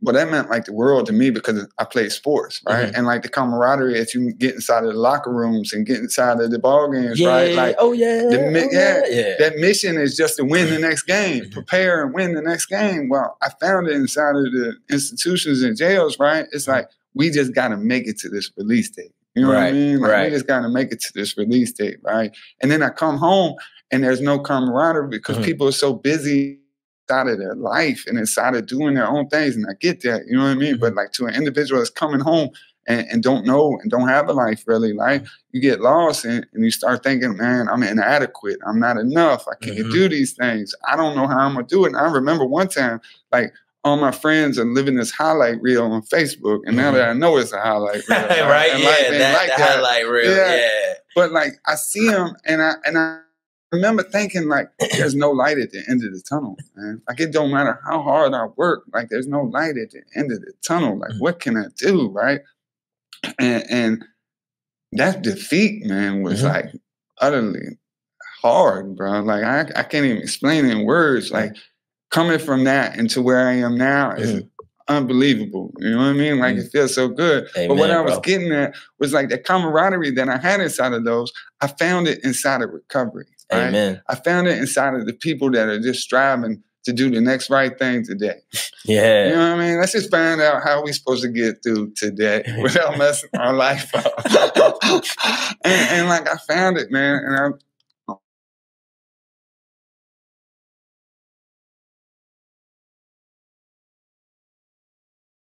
Well, that meant like the world to me, because I played sports, right? And like the camaraderie that you get inside of the locker rooms and get inside of the ball games, right? Like, that mission is just to win the next game, prepare and win the next game. Well, I found it inside of the institutions and jails, right? It's like, we just got to make it to this release date. You know what I mean? Like, we just got to make it to this release date, right? And then I come home and there's no camaraderie, because people are so busy out of their life and inside of doing their own things. And I get that, you know what I mean? But like, to an individual that's coming home and don't know and don't have a life really, like, you get lost and you start thinking, man, I'm inadequate. I'm not enough. I can't do these things. I don't know how I'm going to do it. And I remember one time, like, all my friends are living this highlight reel on Facebook. And now that I know it's a highlight reel. Right? And like, that highlight reel. Yeah. But like, I see them and I remember thinking, like, there's no light at the end of the tunnel, man. Like, it don't matter how hard I work. Like, there's no light at the end of the tunnel. Like, what can I do, right? And that defeat, man, was, like, utterly hard, bro. Like, I can't even explain in words. Like, coming from that into where I am now is unbelievable. You know what I mean? Like, it feels so good. Amen, but what I was getting at was, like, the camaraderie that I had inside of those, I found it inside of recovery. Right? Amen. I found it inside of the people that are just striving to do the next right thing today. Yeah. You know what I mean? Let's just find out how we're supposed to get through today without messing our life up. and like, I found it, man. And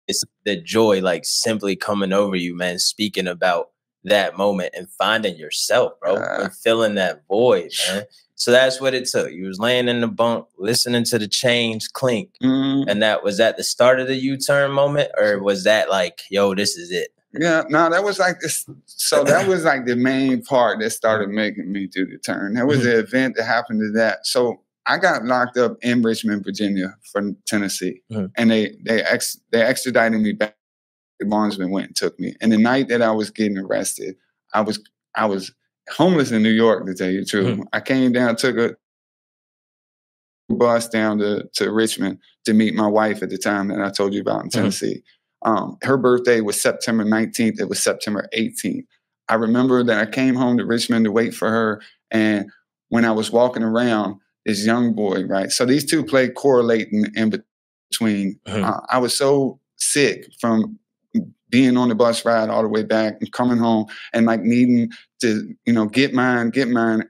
it's the joy, like, simply coming over you, man, speaking about that moment and finding yourself, bro, and filling that void, man. So that's what it took. You was laying in the bunk, listening to the chains clink. And that was at the start of the U-turn moment, or was that like, yo, this is it? Yeah, no, that was like this. So that was like the main part that started making me do the turn. That was the event that happened to that. So I got locked up in Richmond, Virginia from Tennessee, and they extradited me back The bondsman went and took me. And the night that I was getting arrested, I was homeless in New York, to tell you the truth. I came down, took a bus down to Richmond to meet my wife at the time that I told you about in Tennessee. Her birthday was September 19th. It was September 18th. I remember that I came home to Richmond to wait for her. And when I was walking around, this young boy, right? So these two played correlating in between. I was so sick from being on the bus ride all the way back and coming home and like needing to, you know, get mine.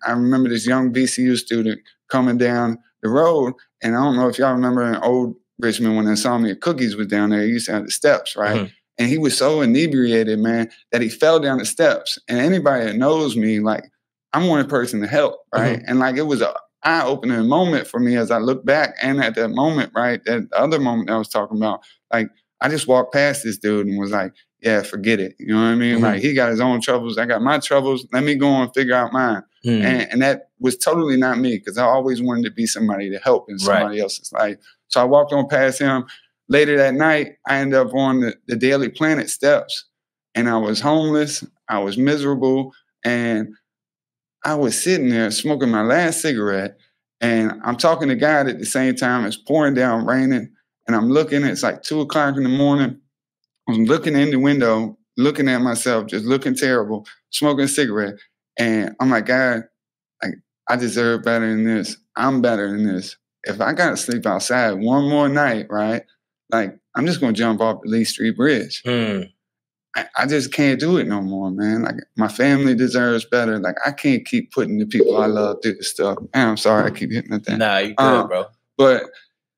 I remember this young VCU student coming down the road. And I don't know if y'all remember in old Richmond when Insomnia Cookies was down there, he used to have the steps, right? And he was so inebriated, man, that he fell down the steps. And anybody that knows me, like, I'm one person to help, right? And like, it was a eye-opening moment for me as I look back. And at that moment, right, that other moment that I was talking about, like, I just walked past this dude and was like, yeah, forget it. You know what I mean? Like, he got his own troubles. I got my troubles. Let me go and figure out mine. And that was totally not me, because I always wanted to be somebody to help in somebody else's life. So I walked on past him. Later that night, I ended up on the Daily Planet steps, and I was homeless. I was miserable. And I was sitting there smoking my last cigarette, and I'm talking to God at the same time. It's pouring down, raining. And I'm looking, it's like 2 o'clock in the morning. I'm looking in the window, looking at myself, just looking terrible, smoking a cigarette. And I'm like, God, I deserve better than this. I'm better than this. If I got to sleep outside one more night, right? Like, I'm just going to jump off the Lee Street Bridge. I just can't do it no more, man. Like, my family deserves better. Like, I can't keep putting the people I love through this stuff. Man, I'm sorry I keep hitting at that. Nah, you good, bro. But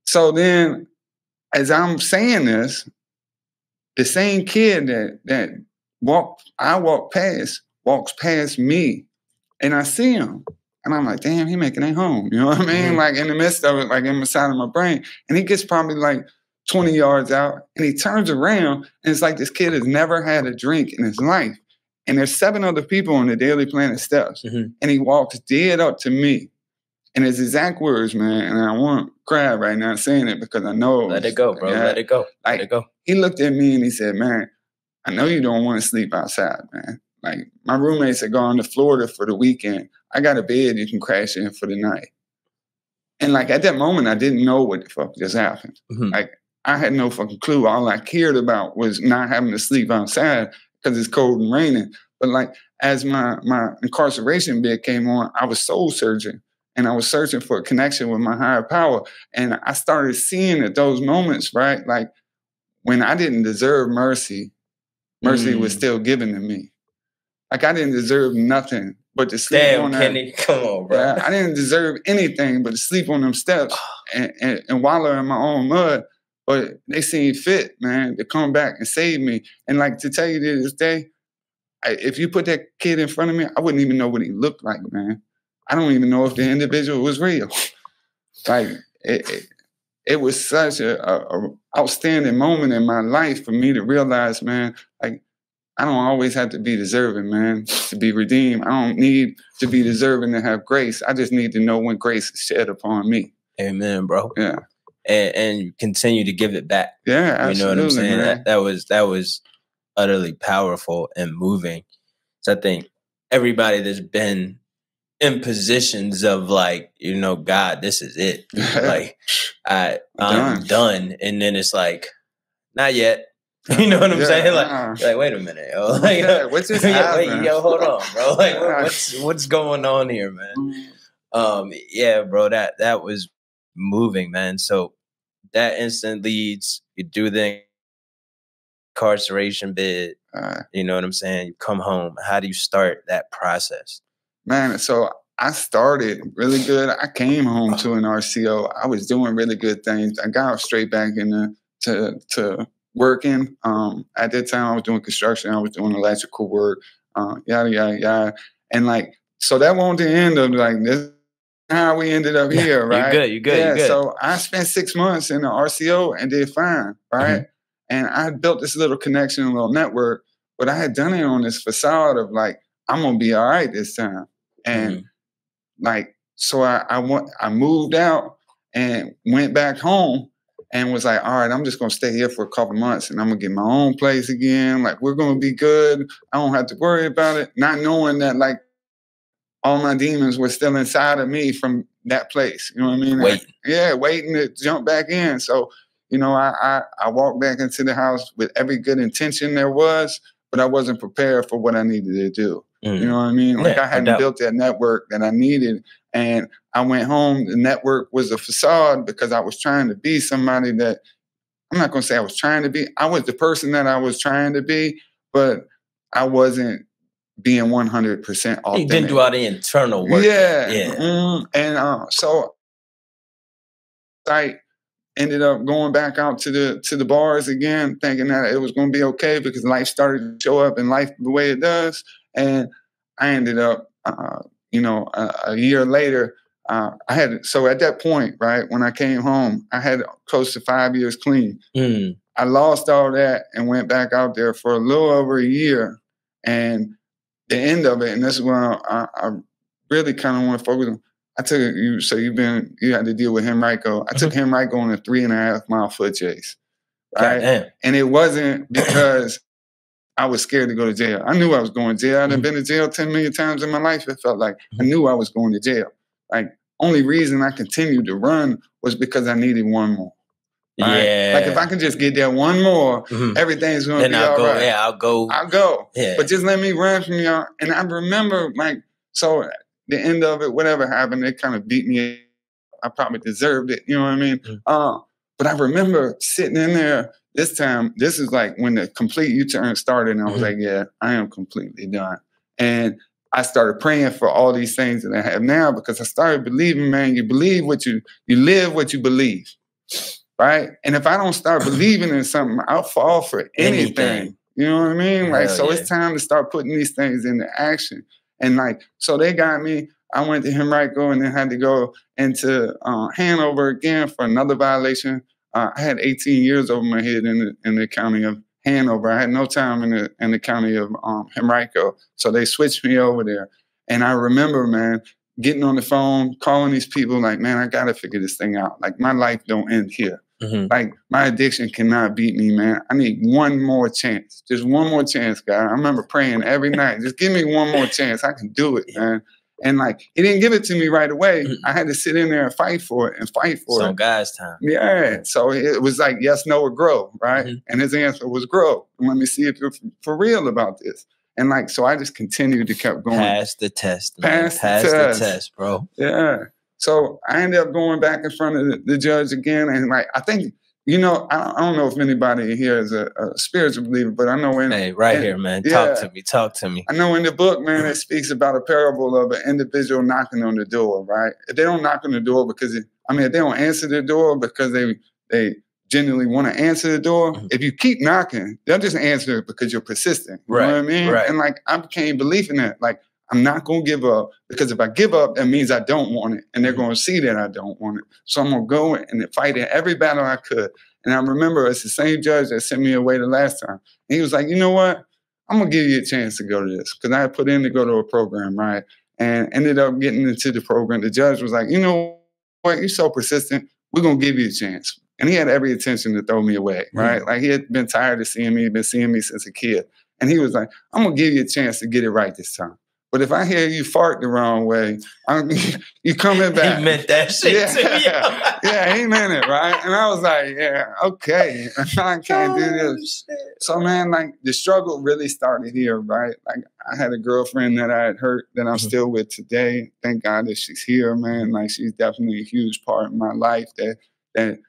so then, as I'm saying this, the same kid that walks past me, and I see him, and I'm like, damn, he making it home. You know what I mean? Like, in the midst of it, like in the side of my brain. And he gets probably like 20 yards out, and he turns around, and it's like this kid has never had a drink in his life. And there's 7 other people on the Daily Planet steps, and he walks dead up to me. And his exact words, man, and I want to cry right now saying it because I know. Let it go, bro. Yeah, let it go. Let it go. He looked at me and he said, man, I know you don't want to sleep outside, man. Like, my roommates had gone to Florida for the weekend. I got a bed you can crash in for the night. And, like, at that moment, I didn't know what the fuck just happened. Like, I had no fucking clue. All I cared about was not having to sleep outside because it's cold and raining. But, like, as my incarceration bid came on, I was soul surgeon. And I was searching for a connection with my higher power. And I started seeing at those moments, right? Like, when I didn't deserve mercy, mercy was still given to me. Like, I didn't deserve nothing but to sleep on that. Damn, Kenny, come on, bro. Yeah, I didn't deserve anything but to sleep on them steps and wallow in my own mud. But they seemed fit, man, to come back and save me. And, like, to tell you to this day, if you put that kid in front of me, I wouldn't even know what he looked like, man. I don't even know if the individual was real. Like, it was such a outstanding moment in my life for me to realize, man, like, I don't always have to be deserving, man, to be redeemed. I don't need to be deserving to have grace. I just need to know when grace is shed upon me. Amen, bro. Yeah. And continue to give it back. Yeah, absolutely. You know what I'm saying? That was utterly powerful and moving. So I think everybody that's been in positions of, like, you know, God, this is it. Like, I'm done. And then it's like, not yet. You know what I'm saying? Like, wait a minute, yo. Like, what's this? Wait, yo, hold on, bro. Like, what's going on here, man? Yeah, bro. That was moving, man. So that instant leads. You do the incarceration bid. You know what I'm saying? You come home. How do you start that process? Man, so I started really good. I came home to an RCO. I was doing really good things. I got straight back into working. At that time, I was doing construction. I was doing electrical work, yada, yada, yada. And, like, so that wasn't the end of, like, this how we ended up here, right? You're good. So I spent 6 months in the RCO and did fine, right? And I built this little connection, a little network. But I had done it on this facade of, like, I'm going to be all right this time. And like, so I moved out and went back home, and was like, all right, I'm just going to stay here for a couple months and I'm going to get my own place again. Like, we're going to be good. I don't have to worry about it. Not knowing that, like, all my demons were still inside of me from that place. You know what I mean? Wait. Yeah, waiting to jump back in. So, you know, I walked back into the house with every good intention there was, but I wasn't prepared for what I needed to do. Mm. You know what I mean? Like, yeah, I hadn't built that network that I needed. And I went home. The network was a facade because I was trying to be somebody that I'm not going to say I was trying to be. I was the person that I was trying to be, but I wasn't being 100% authentic. You didn't do all the internal work. Yeah. And so I ended up going back out to the bars again, thinking that it was going to be okay because life started to show up and life the way it does. And I ended up, you know, a year later, I had, so at that point, right, when I came home, I had close to 5 years clean. Mm. I lost all that and went back out there for a little over a year. And the end of it, and this is what I really kind of want to focus on. I took you, so you had to deal with Henrico. I took Henrico on a 3.5 mile foot chase. Right. Damn. And it wasn't because I was scared to go to jail. I knew I was going to jail. I'd been to jail 10 million times in my life. It felt like I knew I was going to jail. Like, only reason I continued to run was because I needed one more. Right? Yeah. Like, if I can just get there one more, everything's going to be all right. Yeah, I'll go. Yeah. But just let me run from y'all. And I remember, like, so the end of it, whatever happened, it kind of beat me. I probably deserved it. You know what I mean? But I remember sitting in there. This time, this is like when the complete U-turn started, and I was like, yeah, I am completely done. And I started praying for all these things that I have now because I started believing, man, you believe what you live what you believe, right? And if I don't start believing in something, I'll fall for anything. You know what I mean? Like, so it's time to start putting these things into action. And like, so they got me. I went to Henrico and then had to go into Hanover again for another violation. I had 18 years over my head in the county of Hanover. I had no time in the county of Henrico. So they switched me over there. And I remember, man, getting on the phone, calling these people like, man, I got to figure this thing out. Like, my life don't end here. Like, my addiction cannot beat me, man. I need one more chance. Just one more chance, God. I remember praying every night. Just give me one more chance. I can do it, man. And, like, he didn't give it to me right away. I had to sit in there and fight for it. So God's time. Yeah. So it was like, yes, no, or grow, right? And his answer was grow. Let me see if you're for real about this. And, like, so I just continued to keep going. Pass the test, man. Pass the test, bro. Yeah. So I ended up going back in front of the judge again. And, like, I think, you know, I don't know if anybody here is a spiritual believer, but I know Talk to me. I know in the book, man, it speaks about a parable of an individual knocking on the door, right? If they don't knock on the door because, if they don't answer the door because they genuinely want to answer the door, if you keep knocking, they'll just answer it because you're persistent. You know what I mean? Right. And, like, I became belief in that. Like, I'm not going to give up because if I give up, that means I don't want it. And they're going to see that I don't want it. So I'm going to go and fight in every battle I could. And I remember it's the same judge that sent me away the last time. And he was like, you know what? I'm going to give you a chance to go to this because I had put in to go to a program, right? And ended up getting into the program. The judge was like, you know what? You're so persistent. We're going to give you a chance. And he had every intention to throw me away, right? Like, he had been tired of seeing me. He'd been seeing me since a kid. And he was like, I'm going to give you a chance to get it right this time. But if I hear you fart the wrong way, you coming back. He meant that shit to me. Yeah, he meant it, right? And I was like, yeah, okay. I can't do this. Shit. So, man, like, the struggle really started here, right? Like, I had a girlfriend that I had hurt that I'm still with today. Thank God that she's here, man. Like, she's definitely a huge part in my life that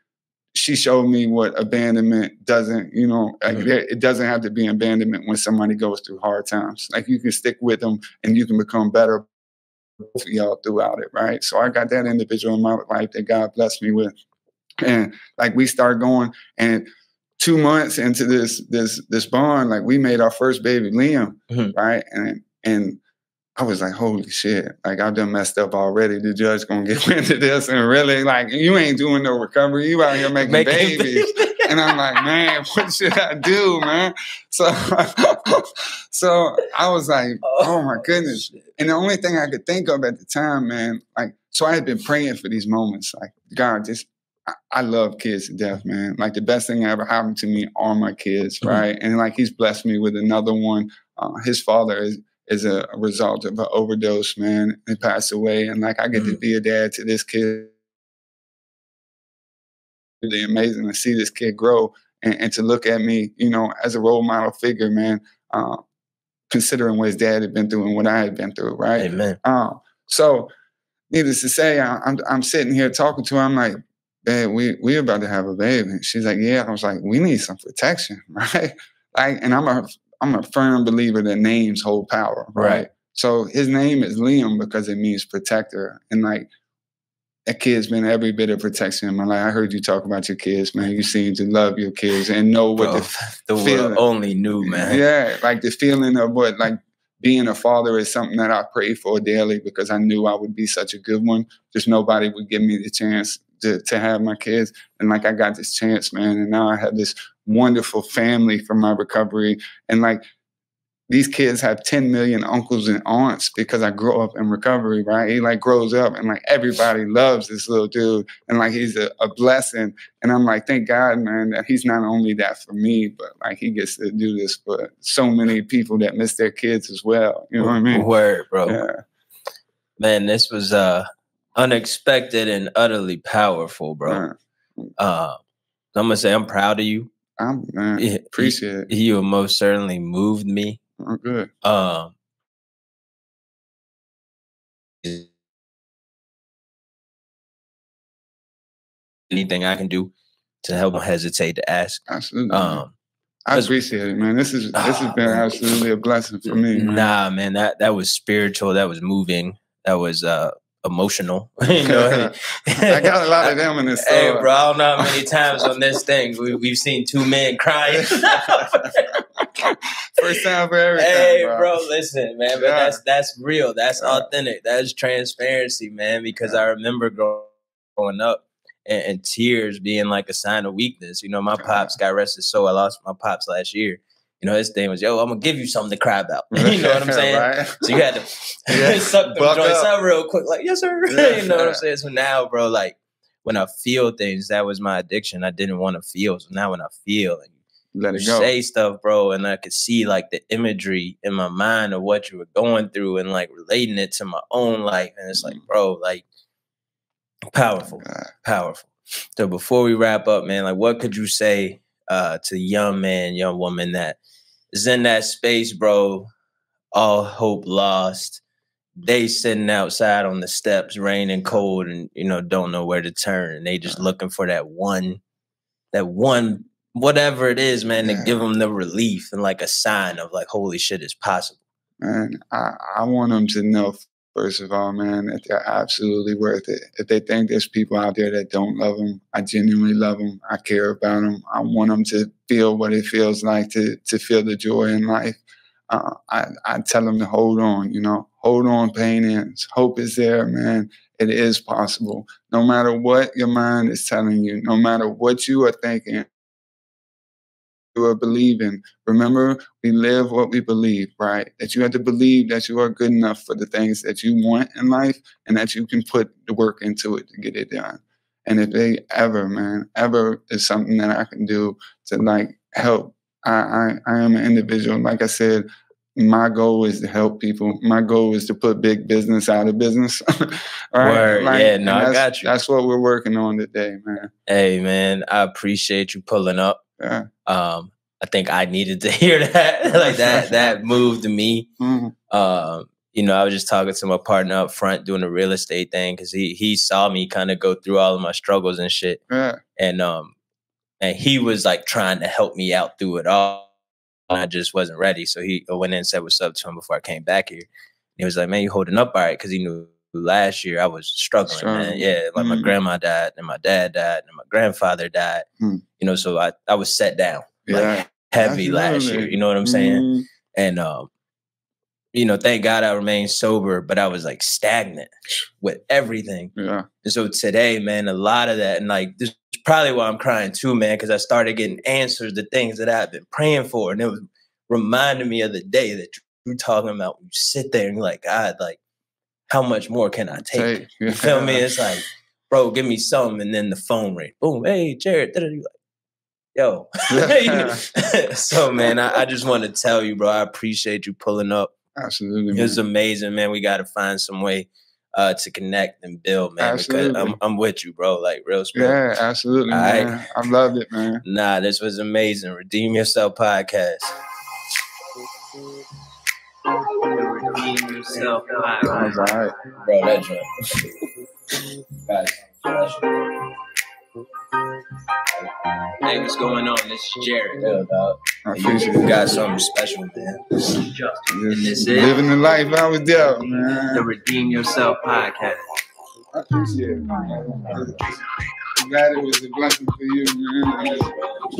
she showed me what abandonment doesn't, you know, like it doesn't have to be abandonment when somebody goes through hard times. Like, you can stick with them and you can become better for y'all throughout it, right? So I got that individual in my life that God blessed me with. And, like, we start going, and 2 months into this bond, like, we made our first baby, Liam, right? And I was like, holy shit, like, I've done messed up already. The judge going to get into this. And really, like, you ain't doing no recovery. You out here making babies. And I'm like, man, what should I do, man? So I was like, oh, my goodness. And the only thing I could think of at the time, man, like, so I had been praying for these moments. Like, God, just I love kids to death, man. Like, the best thing that ever happened to me are my kids, right? Mm-hmm. And like, he's blessed me with another one. His father is a result of an overdose, man. He passed away, and like, I get to be a dad to this kid. Really amazing to see this kid grow and to look at me, you know, as a role model figure, man. Considering what his dad had been through and what I had been through, right? Amen. So, needless to say, I'm sitting here talking to her. I'm like, babe, we about to have a baby. And she's like, yeah. I was like, we need some protection, right? Like, and I'm a firm believer that names hold power, right? So his name is Liam because it means protector. And like, that kid's been every bit of protection in my life. I heard you talk about your kids, man. You seem to love your kids and know what the feeling. World only knew, man. Yeah, like the feeling of what, like, being a father is something that I pray for daily because I knew I would be such a good one. Just nobody would give me the chance to have my kids. And like, I got this chance, man. And now I have this wonderful family from my recovery. And like, these kids have 10 million uncles and aunts because I grew up in recovery, right? He like grows up and like everybody loves this little dude. And like, he's a blessing. And I'm like, thank God, man, that he's not only that for me, but like, he gets to do this for so many people that miss their kids as well. You know what I mean? Word, bro. Yeah. Man, this was unexpected and utterly powerful, bro. I'm going to say I'm proud of you. I appreciate it. You most certainly moved me. Oh, good. Anything I can do to help them hesitate to ask. Absolutely. I appreciate it, man. This has been absolutely a blessing for me. Man. Nah, man, that was spiritual. That was moving. That was emotional. You know, I got a lot of them in this. Hey, bro, I don't know how many times on this thing we've seen two men crying. First time for everything. Hey, bro, listen, man, but that's real. That's authentic. That's transparency, man, because I remember growing up and tears being like a sign of weakness. You know, my pops got arrested, so I lost my pops last year. You know, his thing was, yo, I'm going to give you something to cry about. You know what I'm saying? Right. So you had to suck the joints up real quick. Like, yes, sir. You know what I'm saying? So now, bro, like, when I feel things, that was my addiction. I didn't want to feel. So now when I feel and let it go. Say stuff, bro, and I could see like the imagery in my mind of what you were going through and like relating it to my own life. And it's like, bro, like powerful, powerful. So before we wrap up, man, like what could you say to young man, young woman that is in that space, bro, all hope lost, they sitting outside on the steps, rain and cold and, you know, don't know where to turn. And they just looking for that one whatever it is, man, to give them the relief and like a sign of like, holy shit, it's possible. Man, I want them to know, first of all, man, that they're absolutely worth it. If they think there's people out there that don't love them, I genuinely love them. I care about them. I want them to feel what it feels like to feel the joy in life. I tell them to hold on, you know, hold on, pain ends. Hope is there, man. It is possible. No matter what your mind is telling you, no matter what you are thinking, you are believing. Remember, we live what we believe, right? That you have to believe that you are good enough for the things that you want in life and that you can put the work into it to get it done. And if they ever, man, ever is something that I can do to like help. I am an individual. Like I said, my goal is to help people. My goal is to put big business out of business. All right? Word. Like, yeah, no, I got you. That's what we're working on today, man. Hey, man, I appreciate you pulling up. Yeah. I think I needed to hear that. Like that moved me. You know, I was just talking to my partner up front doing the real estate thing because he saw me kind of go through all of my struggles and shit. Yeah. And he was like trying to help me out through it all. And I just wasn't ready. So I went in and said what's up to him before I came back here. And he was like, man, you holding up all right, because he knew last year I was struggling, man. Yeah, like my grandma died and my dad died and my grandfather died. You know, so I was set down like heavy last year. You know what I'm saying? And you know, thank God I remained sober, but I was like stagnant with everything. Yeah. And so today, man, a lot of that, and like this is probably why I'm crying too, man, because I started getting answers to things that I've been praying for. And it was reminding me of the day that you're talking about when you sit there and you're like, God, like, how much more can I take? You feel me? It's like, bro, give me some. And then the phone rang. Boom, hey, Jared. Yo. So, man, I just want to tell you, bro, I appreciate you pulling up. Absolutely, man. It was amazing, man. We got to find some way to connect and build, man. Absolutely. Because I'm with you, bro. Like, real sport. Yeah, absolutely, man. Right? I loved it, man. Nah, this was amazing. Redeem Yourself Podcast. Redeem Yourself Podcast. All right. Bro, that joint. Got it. Hey, what's going on? This is Jared. Yo, dog. You got something special, man. This is Justin. This is living the life I was dealt, man. The Redeem Yourself Podcast. I appreciate it, man. I'm glad it was a blessing for you, man.